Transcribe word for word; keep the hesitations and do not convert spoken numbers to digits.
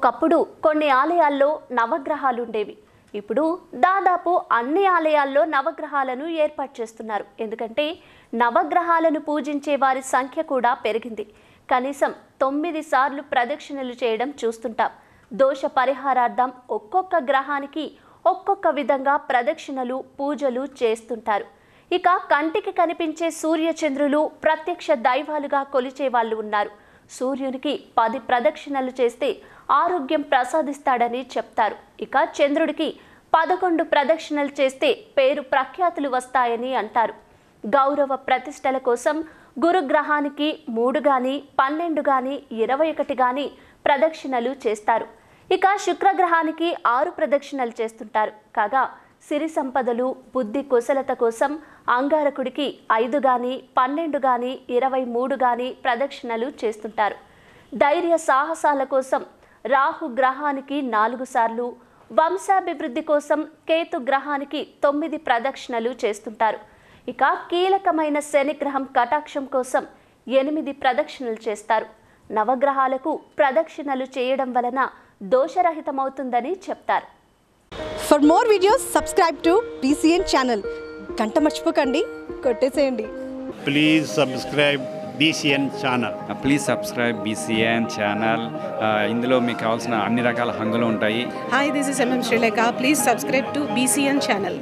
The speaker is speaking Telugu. ఒకప్పుడు కొన్ని ఆలయాల్లో నవగ్రహాలు ఉండేవి. ఇప్పుడు దాదాపు అన్ని ఆలయాల్లో నవగ్రహాలను ఏర్పాటు చేస్తున్నారు. ఎందుకంటే నవగ్రహాలను పూజించే వారి సంఖ్య కూడా పెరిగింది. కనీసం తొమ్మిది సార్లు ప్రదక్షిణలు చేయడం చూస్తుంటాం. దోష పరిహారార్థం ఒక్కొక్క గ్రహానికి ఒక్కొక్క విధంగా ప్రదక్షిణలు పూజలు చేస్తుంటారు. ఇక కంటికి కనిపించే సూర్య చంద్రులు ప్రత్యక్ష దైవాలుగా కొలిచే వాళ్ళు ఉన్నారు. సూర్యునికి పది ప్రదక్షిణలు చేస్తే ఆరోగ్యం ప్రసాదిస్తాడని చెప్తారు. ఇక చంద్రుడికి పదకొండు ప్రదక్షిణలు చేస్తే పేరు ప్రఖ్యాతులు వస్తాయని అంటారు. గౌరవ ప్రతిష్టల కోసం గురుగ్రహానికి మూడు కానీ పన్నెండు కానీ ఇరవై ఒకటి కానీ ప్రదక్షిణలు చేస్తారు. ఇక శుక్రగ్రహానికి ఆరు ప్రదక్షిణలు చేస్తుంటారు. కాగా సిరి సంపదలు బుద్ధి కుశలత కోసం అంగారకుడికి ఐదు కానీ పన్నెండు కానీ ఇరవై మూడు కానీ ప్రదక్షిణలు చేస్తుంటారు. ధైర్య సాహసాల కోసం రాహు గ్రహానికి నాలుగు సార్లు, వంశాభివృద్ధి కోసం కేతు గ్రహానికి తొమ్మిది ప్రదక్షిణలు చేస్తుంటారు. ఇక కీలకమైన శనిగ్రహం కటాక్షం కోసం ఎనిమిది ప్రదక్షిణలు చేస్తారు. నవగ్రహాలకు ప్రదక్షిణలు చేయడం వలన దోషరహితమవుతుందని చెప్తారు. For more videos subscribe to BCN channel. గంట మర్చిపోకండి, కొట్టేసేయండి. Please subscribe BCN channel. Please subscribe BCN channel. ఇందులో మీకు కావాల్సిన అన్ని రకాల హంగులు ఉంటాయి. Hi, this is M M Shrilekha. Please subscribe to BCN channel.